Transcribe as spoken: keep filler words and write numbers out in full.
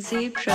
zebra,